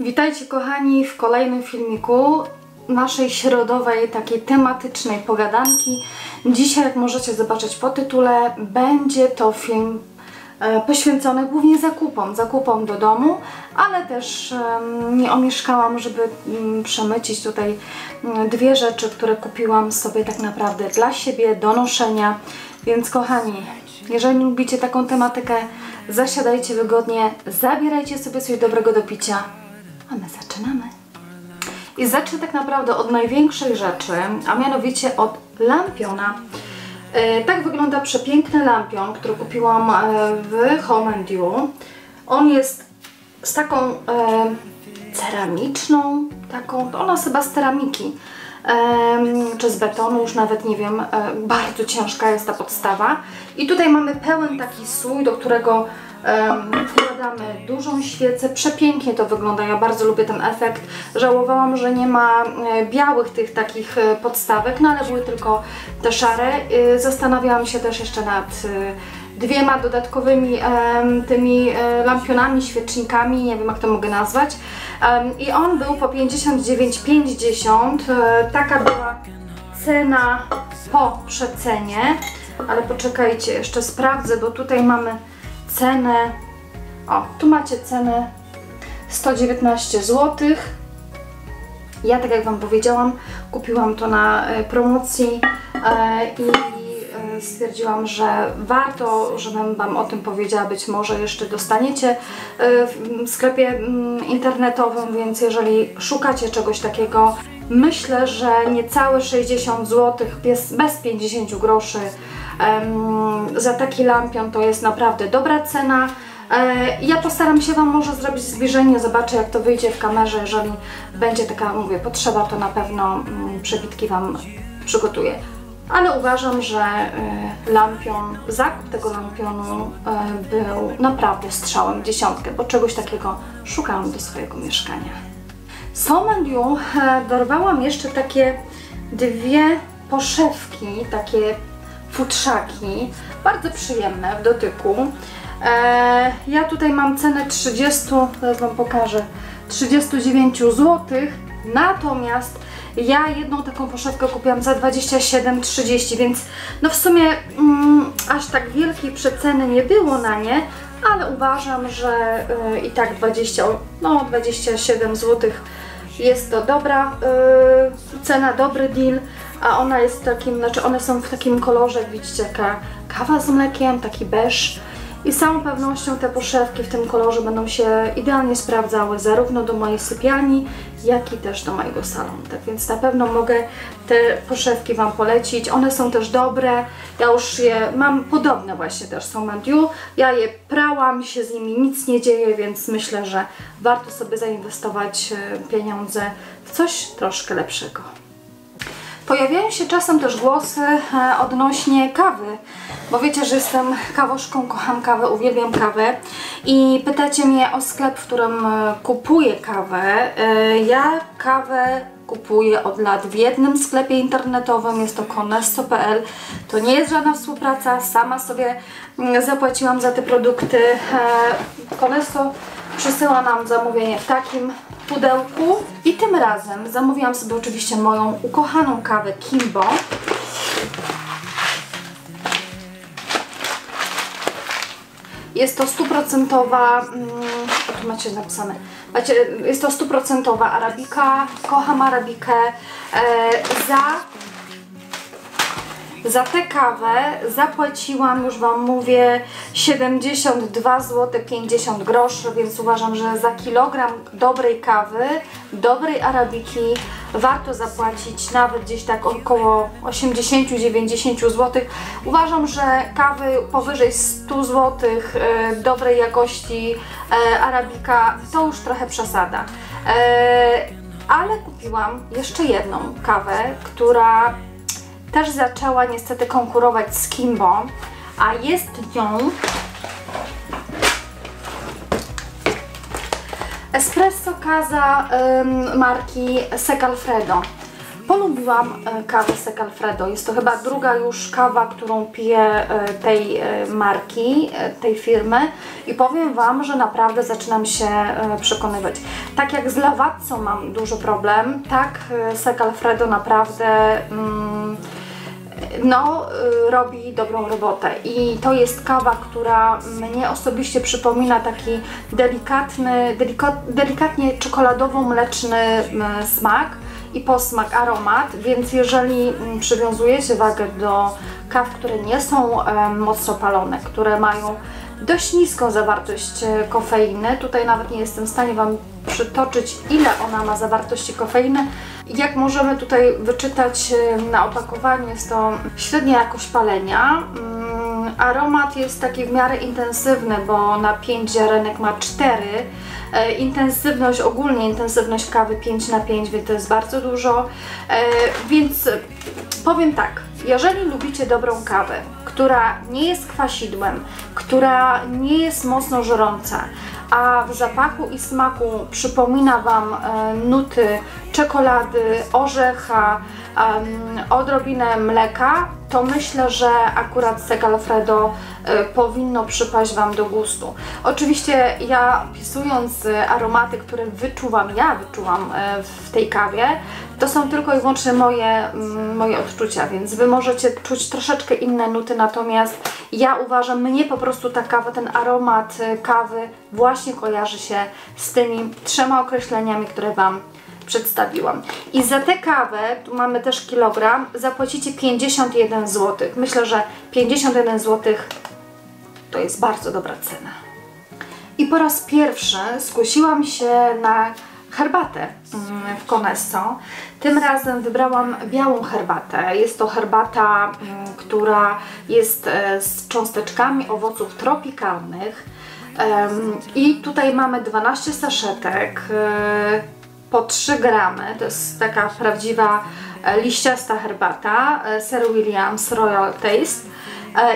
Witajcie kochani w kolejnym filmiku naszej środowej, takiej tematycznej pogadanki. Dzisiaj, jak możecie zobaczyć po tytule, będzie to film poświęcony głównie zakupom do domu, ale też nie omieszkałam, żeby przemycić tutaj dwie rzeczy, które kupiłam sobie tak naprawdę dla siebie, do noszenia. Więc kochani, jeżeli lubicie taką tematykę, zasiadajcie wygodnie, zabierajcie sobie coś dobrego do picia, a my zaczynamy. I zacznę tak naprawdę od największej rzeczy, a mianowicie od lampiona. Tak wygląda przepiękny lampion, który kupiłam w Home&You. On jest z taką ceramiczną, ona jest chyba z ceramiki, czy z betonu, już nawet nie wiem, bardzo ciężka jest ta podstawa. I tutaj mamy pełen taki sój, do którego wkładamy dużą świecę. Przepięknie to wygląda, ja bardzo lubię ten efekt. Żałowałam, że nie ma białych tych takich podstawek, no ale były tylko te szare. Zastanawiałam się też jeszcze nad dwiema dodatkowymi tymi lampionami, świecznikami, nie wiem jak to mogę nazwać. I on był po 59,50 zł. Taka była cena po przecenie. Ale poczekajcie, jeszcze sprawdzę, bo tutaj mamy cenę, o, tu macie cenę 119 zł. Ja, tak jak Wam powiedziałam, kupiłam to na promocji i stwierdziłam, że warto, żebym Wam o tym powiedziała, być może jeszcze dostaniecie w sklepie internetowym, więc jeżeli szukacie czegoś takiego, myślę, że niecałe 60 zł, bez 50 groszy, za taki lampion to jest naprawdę dobra cena. Ja postaram się Wam może zrobić zbliżenie, zobaczę jak to wyjdzie w kamerze, jeżeli będzie taka, mówię, potrzeba, to na pewno przebitki Wam przygotuję. Ale uważam, że zakup tego lampionu był naprawdę strzałem w dziesiątkę, bo czegoś takiego szukałam do swojego mieszkania. Z Home&You dorwałam jeszcze takie dwie poszewki, takie futrzaki, bardzo przyjemne w dotyku. Ja tutaj mam cenę 30, zaraz Wam pokażę, 39 zł, natomiast ja jedną taką poszewkę kupiłam za 27,30 zł, więc no w sumie aż tak wielkiej przeceny nie było na nie, ale uważam, że i tak 27 zł jest to dobra cena, dobry deal. A ona jest one są w takim kolorze, widzicie, taka kawa z mlekiem, taki beż. I z całą pewnością te poszewki w tym kolorze będą się idealnie sprawdzały zarówno do mojej sypialni, jak i też do mojego salonu. Tak więc na pewno mogę te poszewki Wam polecić. One są też dobre. Ja już je mam podobne właśnie też z Home&You. Ja je prałam, się z nimi nic nie dzieje, więc myślę, że warto sobie zainwestować pieniądze w coś troszkę lepszego. Pojawiają się czasem też głosy odnośnie kawy, bo wiecie, że jestem kawoszką, kocham kawę, uwielbiam kawę i pytacie mnie o sklep, w którym kupuję kawę. Ja kawę kupuję od lat w jednym sklepie internetowym, jest to Konesso.pl. To nie jest żadna współpraca, sama sobie zapłaciłam za te produkty. Konesso przysyła nam zamówienie w takim pudełku i tym razem zamówiłam sobie oczywiście moją ukochaną kawę Kimbo. Jest to 100%, tu macie napisane, jest to 100% arabika, kocham arabikę. Za tę kawę zapłaciłam, już Wam mówię, 72,50 zł, więc uważam, że za kilogram dobrej kawy, dobrej arabiki warto zapłacić nawet gdzieś tak około 80-90 zł. Uważam, że kawy powyżej 100 zł dobrej jakości arabika to już trochę przesada. Ale kupiłam jeszcze jedną kawę, która też zaczęła niestety konkurować z Kimbo, a jest nią espresso casa marki Segafredo. Polubiłam kawę Segafredo. Jest to chyba druga już kawa, którą piję tej marki, tej firmy i powiem Wam, że naprawdę zaczynam się przekonywać. Tak jak z Lavazzą mam duży problem, tak Segafredo naprawdę robi dobrą robotę i to jest kawa, która mnie osobiście przypomina taki delikatnie czekoladowo-mleczny smak i posmak, aromat, więc jeżeli przywiązujecie wagę do kaw, które nie są mocno palone, które mają dość niską zawartość kofeiny, tutaj nawet nie jestem w stanie Wam przytoczyć, ile ona ma zawartości kofeiny. Jak możemy tutaj wyczytać na opakowaniu, jest to średnia jakość palenia. Aromat jest taki w miarę intensywny, bo na 5 ziarenek ma 4. Intensywność, ogólnie intensywność kawy 5/5, więc to jest bardzo dużo. Więc powiem tak, jeżeli lubicie dobrą kawę, która nie jest kwasidłem, która nie jest mocno żrąca, a w zapachu i smaku przypomina Wam nuty czekolady, orzecha, odrobinę mleka, to myślę, że akurat Segafredo powinno przypaść Wam do gustu. Oczywiście ja pisując aromaty, które wyczuwam w tej kawie, to są tylko i wyłącznie moje odczucia, więc Wy możecie czuć troszeczkę inne nuty, natomiast ja uważam, mnie po prostu ta kawa, ten aromat kawy właśnie kojarzy się z tymi 3 określeniami, które Wam przedstawiłam. I za tę kawę, tu mamy też kilogram, zapłacicie 51 zł. Myślę, że 51 zł to jest bardzo dobra cena. I po raz pierwszy skusiłam się na herbatę w Konesso. Tym razem wybrałam białą herbatę. Jest to herbata, która jest z cząsteczkami owoców tropikalnych. I tutaj mamy 12 saszetek po 3 gramy. To jest taka prawdziwa liściasta herbata Sir Williams Royal Taste.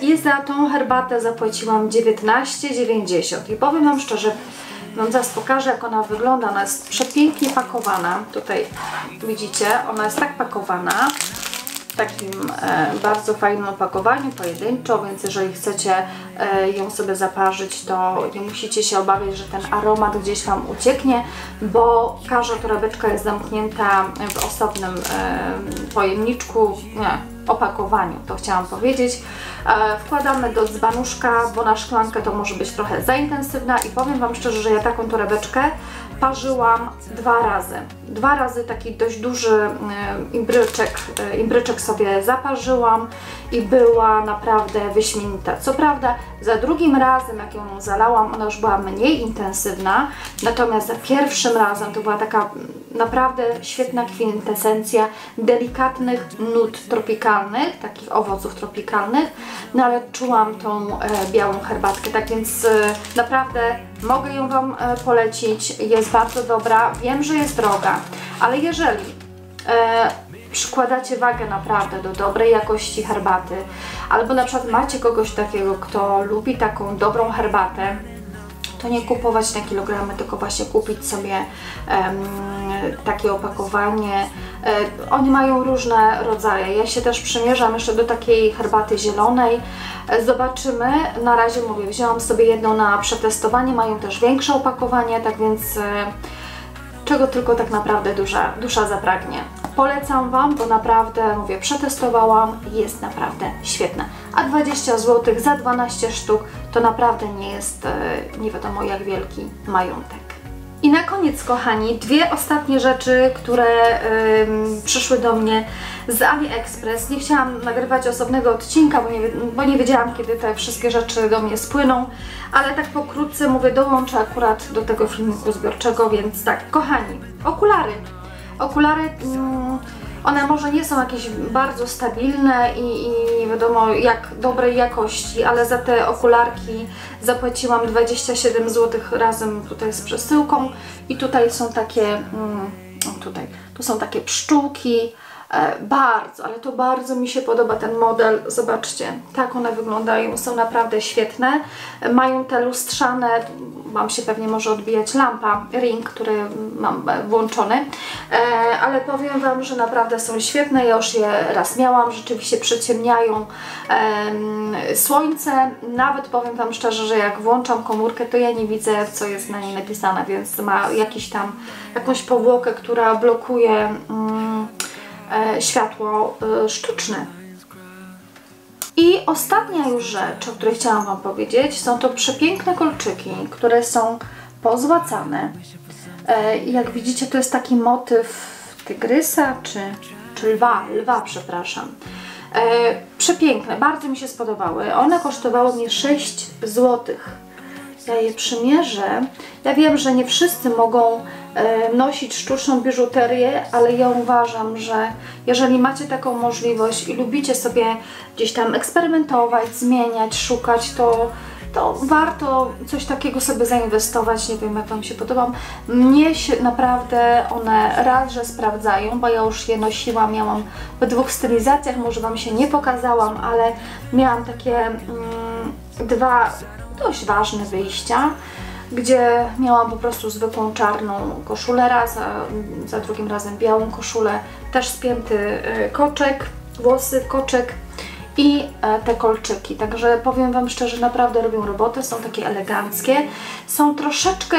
I za tą herbatę zapłaciłam 19,90 i powiem Wam szczerze, Wam zaraz pokażę, jak ona wygląda. Ona jest przepięknie pakowana. Tutaj widzicie, ona jest tak pakowana w takim bardzo fajnym opakowaniu, pojedynczo, więc jeżeli chcecie ją sobie zaparzyć, to nie musicie się obawiać, że ten aromat gdzieś Wam ucieknie, bo każda torebeczka jest zamknięta w osobnym pojemniczku, opakowaniu, to chciałam powiedzieć. Wkładamy do dzbanuszka, bo na szklankę to może być trochę za intensywna i powiem Wam szczerze, że ja taką torebeczkę parzyłam 2 razy. 2 razy taki dość duży imbryczek sobie zaparzyłam i była naprawdę wyśmienita. Co prawda za drugim razem, jak ją zalałam, ona już była mniej intensywna, natomiast za pierwszym razem to była taka naprawdę świetna kwintesencja delikatnych nut tropikalnych, takich owoców tropikalnych, no ale czułam tą białą herbatkę, tak więc naprawdę mogę ją Wam polecić, jest bardzo dobra, wiem, że jest droga, ale jeżeli przykładacie wagę naprawdę do dobrej jakości herbaty, albo na przykład macie kogoś takiego, kto lubi taką dobrą herbatę, to nie kupować na kilogramy, tylko właśnie kupić sobie takie opakowanie. Oni mają różne rodzaje. Ja się też przymierzam jeszcze do takiej herbaty zielonej. Zobaczymy. Na razie mówię, wzięłam sobie jedną na przetestowanie. Mają też większe opakowanie, tak więc czego tylko tak naprawdę dusza zapragnie. Polecam Wam, bo naprawdę, mówię, przetestowałam, jest naprawdę świetna. A 20 zł za 12 sztuk to naprawdę nie jest nie wiadomo jak wielki majątek. I na koniec, kochani, 2 ostatnie rzeczy, które przyszły do mnie z AliExpress. Nie chciałam nagrywać osobnego odcinka, bo nie wiedziałam, kiedy te wszystkie rzeczy do mnie spłyną, ale tak pokrótce mówię, dołączę akurat do tego filmiku zbiorczego, więc tak, kochani, okulary. Okulary, one może nie są jakieś bardzo stabilne i nie wiadomo jak dobrej jakości, ale za te okularki zapłaciłam 27 zł razem tutaj z przesyłką i tutaj są takie pszczółki Bardzo, ale to bardzo mi się podoba ten model. Zobaczcie, tak one wyglądają, są naprawdę świetne. Mają te lustrzane, mam się pewnie może odbijać lampa, ring, który mam włączony, ale powiem Wam, że naprawdę są świetne. Ja już je raz miałam, rzeczywiście przyciemniają słońce. Nawet powiem Wam szczerze, że jak włączam komórkę, to ja nie widzę, co jest na niej napisane, więc ma jakiś tam, jakąś powłokę, która blokuje światło sztuczne. I ostatnia już rzecz, o której chciałam Wam powiedzieć, są to przepiękne kolczyki, które są pozłacane. Jak widzicie, to jest taki motyw tygrysa, czy lwa, przepraszam. Przepiękne, bardzo mi się spodobały. One kosztowały mnie 6 zł. Ja je przymierzę. Ja wiem, że nie wszyscy mogą nosić sztuczną biżuterię, ale ja uważam, że jeżeli macie taką możliwość i lubicie sobie gdzieś tam eksperymentować, zmieniać, szukać, to warto coś takiego sobie zainwestować. Nie wiem, jak Wam się podoba. Mnie się naprawdę one raz, że sprawdzają, bo ja już je nosiłam, miałam w 2 stylizacjach, może Wam się nie pokazałam, ale miałam takie 2 dość ważne wyjścia, gdzie miałam po prostu zwykłą czarną koszulę raz, za drugim razem białą koszulę, też spięty koczek, włosy w koczek i te kolczyki. Także powiem Wam szczerze, naprawdę robią robotę, są takie eleganckie, są troszeczkę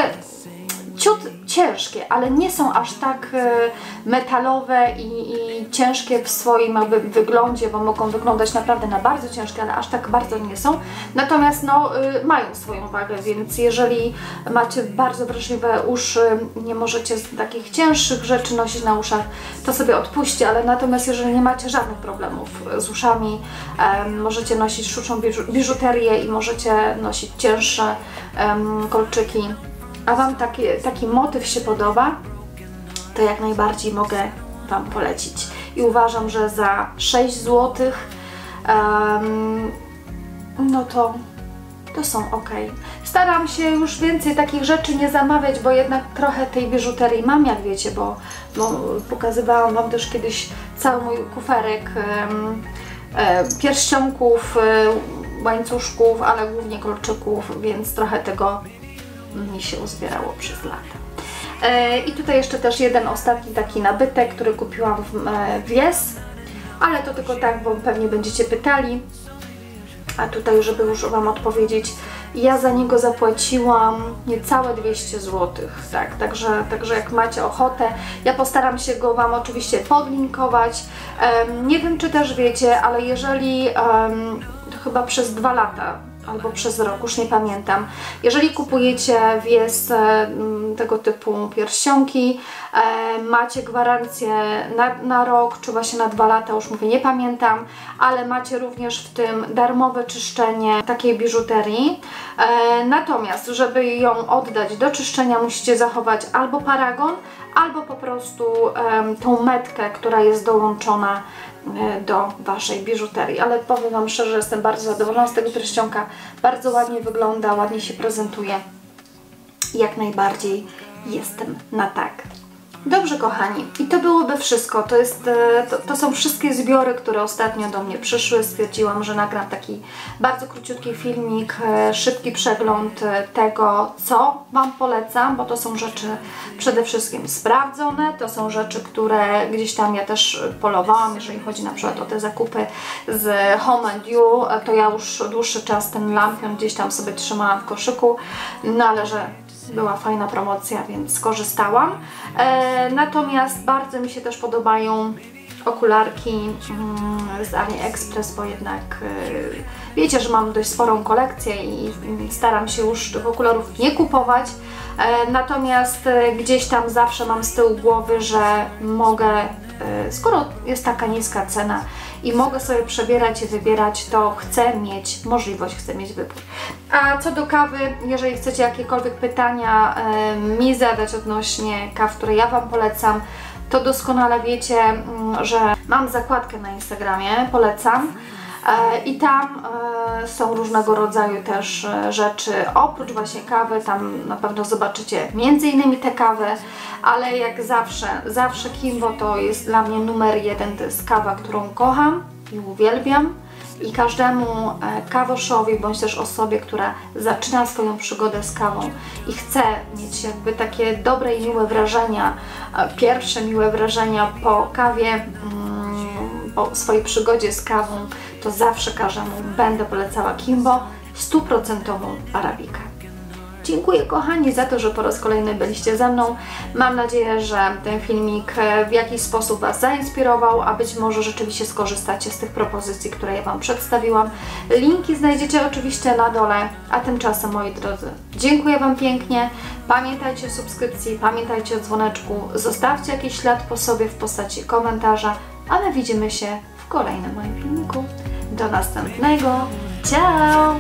ciut ciężkie, ale nie są aż tak metalowe i ciężkie w swoim wyglądzie, bo mogą wyglądać naprawdę na bardzo ciężkie, ale aż tak bardzo nie są. Natomiast no, mają swoją wagę, więc jeżeli macie bardzo wrażliwe uszy, nie możecie takich cięższych rzeczy nosić na uszach, to sobie odpuśćcie, ale natomiast jeżeli nie macie żadnych problemów z uszami, możecie nosić sztuczną biżuterię i możecie nosić cięższe kolczyki, a Wam taki motyw się podoba, to jak najbardziej mogę Wam polecić. I uważam, że za 6 zł no to są ok. Staram się już więcej takich rzeczy nie zamawiać, bo jednak trochę tej biżuterii mam, jak wiecie, bo pokazywałam Wam też kiedyś cały mój kuferek pierścionków, łańcuszków, ale głównie kolczyków, więc trochę tego mi się uzbierało przez lata. I tutaj jeszcze też jeden ostatni taki nabytek, który kupiłam w Yes, ale to tylko tak, bo pewnie będziecie pytali, a tutaj, żeby już Wam odpowiedzieć, ja za niego zapłaciłam niecałe 200 zł, tak, także jak macie ochotę, ja postaram się go Wam oczywiście podlinkować. Nie wiem, czy też wiecie, ale jeżeli to chyba przez 2 lata albo przez rok, już nie pamiętam. Jeżeli kupujecie w Yes tego typu pierścionki, macie gwarancję na rok, czy właśnie na 2 lata, już mówię, nie pamiętam, ale macie również w tym darmowe czyszczenie takiej biżuterii. Natomiast, żeby ją oddać do czyszczenia, musicie zachować albo paragon, albo po prostu tą metkę, która jest dołączona do Waszej biżuterii. Ale powiem Wam szczerze, że jestem bardzo zadowolona z tego pierścionka. Bardzo ładnie wygląda, ładnie się prezentuje. Jak najbardziej jestem na tak. Dobrze, kochani, i to byłoby wszystko. To są wszystkie zbiory, które ostatnio do mnie przyszły. Stwierdziłam, że nagram taki bardzo króciutki filmik, szybki przegląd tego, co Wam polecam, bo to są rzeczy przede wszystkim sprawdzone, to są rzeczy, które gdzieś tam ja też polowałam, jeżeli chodzi na przykład o te zakupy z Home&You, to ja już dłuższy czas ten lampion gdzieś tam sobie trzymałam w koszyku, no ale że była fajna promocja, więc skorzystałam. Natomiast bardzo mi się też podobają okularki z AliExpress, bo jednak wiecie, że mam dość sporą kolekcję i staram się już tych okularów nie kupować. Natomiast gdzieś tam zawsze mam z tyłu głowy, że mogę, skoro jest taka niska cena i mogę sobie przebierać i wybierać, to chcę mieć możliwość, chcę mieć wybór. A co do kawy, jeżeli chcecie jakiekolwiek pytania mi zadać odnośnie kaw, które ja Wam polecam, to doskonale wiecie, że mam zakładkę na Instagramie, polecam. i tam są różnego rodzaju też rzeczy, oprócz właśnie kawy, tam na pewno zobaczycie m.in. te kawy, ale jak zawsze Kimbo to jest dla mnie numer 1, to jest kawa, którą kocham i uwielbiam. I każdemu kawoszowi, bądź też osobie, która zaczyna swoją przygodę z kawą i chce mieć jakby takie dobre i miłe wrażenia, pierwsze miłe wrażenia po kawie, po swojej przygodzie z kawą, to zawsze każdemu będę polecała Kimbo 100% arabikę. Dziękuję kochani za to, że po raz kolejny byliście ze mną. Mam nadzieję, że ten filmik w jakiś sposób Was zainspirował, a być może rzeczywiście skorzystacie z tych propozycji, które ja Wam przedstawiłam. Linki znajdziecie oczywiście na dole, a tymczasem moi drodzy, dziękuję Wam pięknie. Pamiętajcie o subskrypcji, pamiętajcie o dzwoneczku, zostawcie jakiś ślad po sobie w postaci komentarza, a my widzimy się w kolejnym moim filmiku. Do następnego. Ciao!